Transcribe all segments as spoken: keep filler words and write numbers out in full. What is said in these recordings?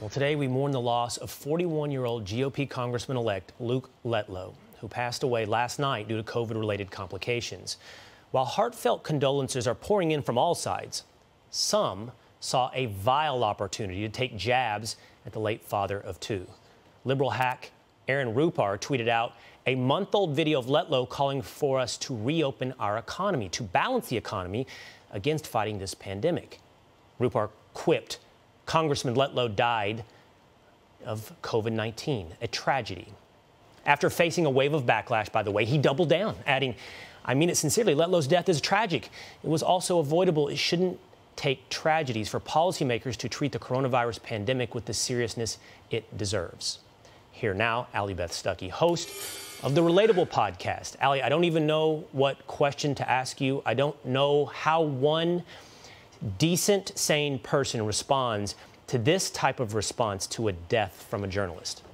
Well, today we mourn the loss of forty-one-year-old G O P Congressman-elect Luke Letlow, who passed away last night due to COVID-related complications. While heartfelt condolences are pouring in from all sides, some saw a vile opportunity to take jabs at the late father of two. Liberal hack Aaron Rupar tweeted out a month-old video of Letlow calling for us to reopen our economy, to balance the economy against fighting this pandemic. Rupar quipped, Congressman Letlow died of COVID nineteen, a tragedy. After facing a wave of backlash, by the way, he doubled down, adding, I mean it sincerely, Letlow's death is tragic. It was also avoidable. It shouldn't take tragedies for policymakers to treat the coronavirus pandemic with the seriousness it deserves. Here now, Allie Beth Stuckey, host of the Relatable Podcast. Allie, I don't even know what question to ask you. I don't know how one decent, sane person responds to this type of response to a death from a journalist.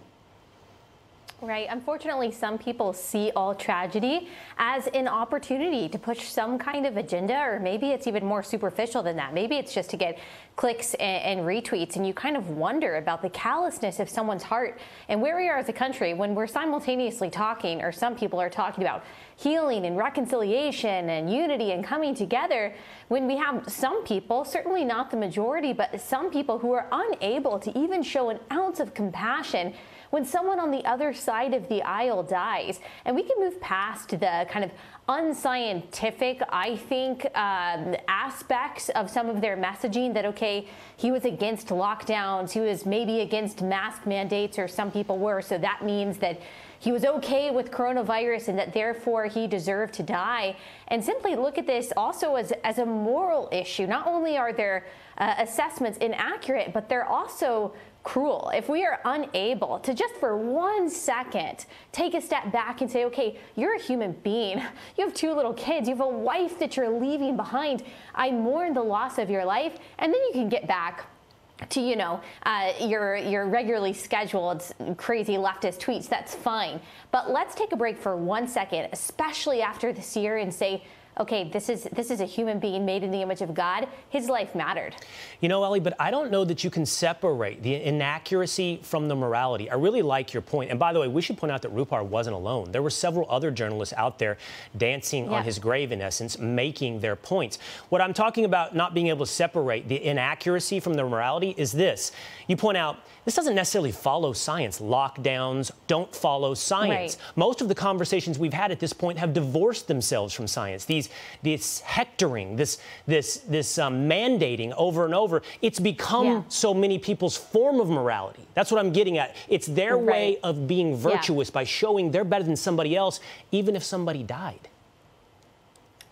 Right. Unfortunately, some people see all tragedy as an opportunity to push some kind of agenda, or maybe it's even more superficial than that. Maybe it's just to get clicks and, and retweets, and you kind of wonder about the callousness of someone's heart and where we are as a country when we're simultaneously talking, or some people are talking about healing and reconciliation and unity and coming together, when we have some people, certainly not the majority, but some people who are unable to even show an ounce of compassion when someone on the other side of the aisle dies. And we can move past the kind of unscientific, I think, um, aspects of some of their messaging that, okay, he was against lockdowns, he was maybe against mask mandates, or some people were, so that means that he was okay with coronavirus and that therefore he deserved to die. And simply look at this also as, as a moral issue. Not only are their uh, assessments inaccurate, but they're also cruel. If we are unable to just for one second take a step back and say, okay, you're a human being. You have two little kids. You have a wife that you're leaving behind. I mourn the loss of your life. And then you can get back to, you know, uh, your, your regularly scheduled crazy leftist tweets. That's fine. But let's take a break for one second, especially after this year, and say, okay, this is this is a human being made in the image of God. His life mattered. You know, Allie, but I don't know that you can separate the inaccuracy from the morality. I really like your point. And by the way, we should point out that Rupar wasn't alone. There were several other journalists out there dancing yeah. on his grave, in essence, making their points. What I'm talking about not being able to separate the inaccuracy from the morality is this. You point out, this doesn't necessarily follow science. Lockdowns don't follow science. Right. Most of the conversations we've had at this point have divorced themselves from science. These This hectoring, this this this um, mandating over and over, it's become yeah. so many people's form of morality. That's what I'm getting at. It's their right. way of being virtuous yeah. by showing they're better than somebody else, even if somebody died.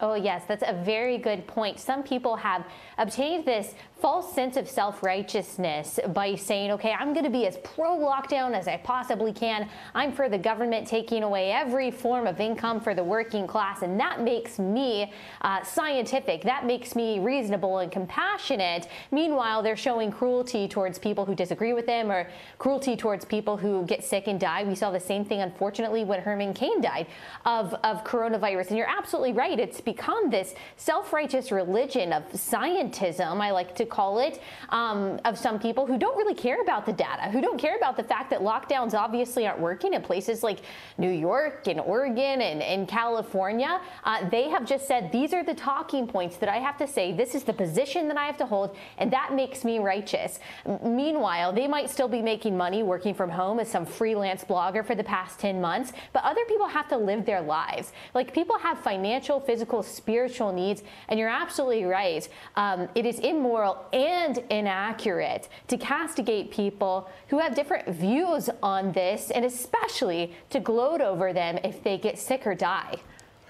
Oh, yes, that's a very good point. Some people have obtained this false sense of self-righteousness by saying, okay, I'm going to be as pro-lockdown as I possibly can. I'm for the government taking away every form of income for the working class, and that makes me uh, scientific. That makes me reasonable and compassionate. Meanwhile, they're showing cruelty towards people who disagree with them, or cruelty towards people who get sick and die. We saw the same thing, unfortunately, when Herman Cain died of, of coronavirus. And you're absolutely right. It's become this self-righteous religion of scientism, I like to call it, um, of some people who don't really care about the data, who don't care about the fact that lockdowns obviously aren't working in places like New York and Oregon and, and California. Uh, they have just said, these are the talking points that I have to say, this is the position that I have to hold, and that makes me righteous. M- meanwhile, they might still be making money working from home as some freelance blogger for the past ten months, but other people have to live their lives. Like, people have financial, physical, spiritual needs, and you're absolutely right. Um, it is immoral and inaccurate to castigate people who have different views on this, and especially to gloat over them if they get sick or die.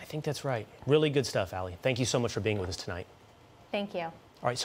I think that's right. Really good stuff, Allie. Thank you so much for being with us tonight. Thank you. All right, so